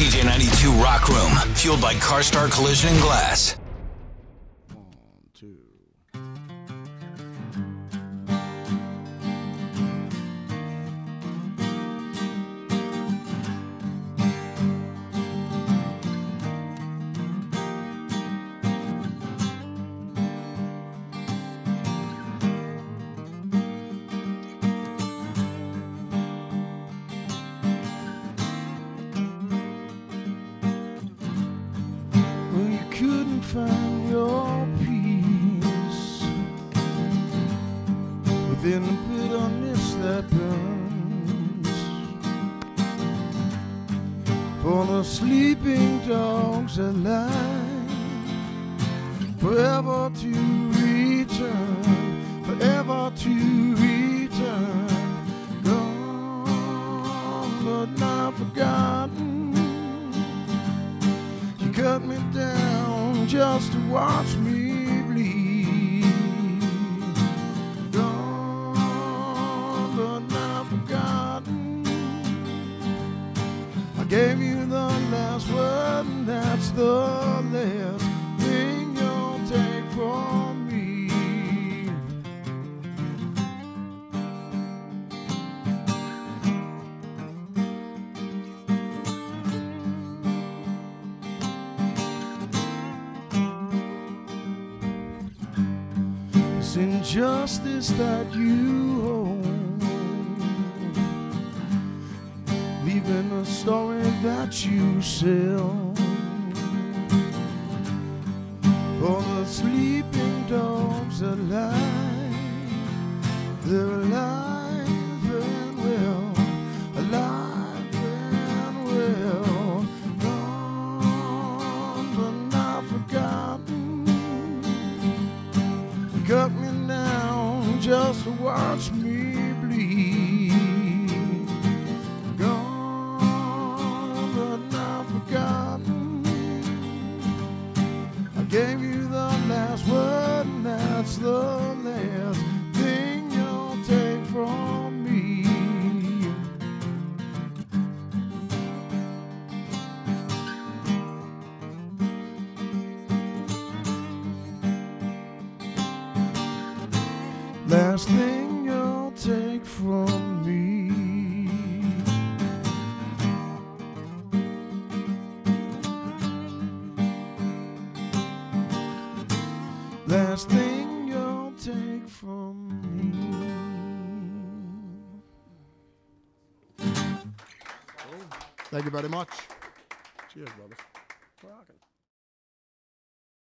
CJAY 92 Rock Room, fueled by Carstar Collision and Glass. Couldn't find your peace within the bitterness that burns, for the sleeping dogs that lie forever to return, forever to return. Gone but not forgotten. You cut me down just to watch me bleed. Gone but not forgotten. I gave you the last word, and that's the last thing you'll take from me. It's injustice that you hold, leaving a story that you sell, for the sleeping dogs that lie, they're alive and well, alive and well. Gone but not forgotten. Cut me down just to watch me bleed. Gone but not forgotten. I gave you the last word, and that's the last thing you'll take from me. Last thing you'll take from me. Last thing you'll take from me. Thank you very much. Cheers, brothers.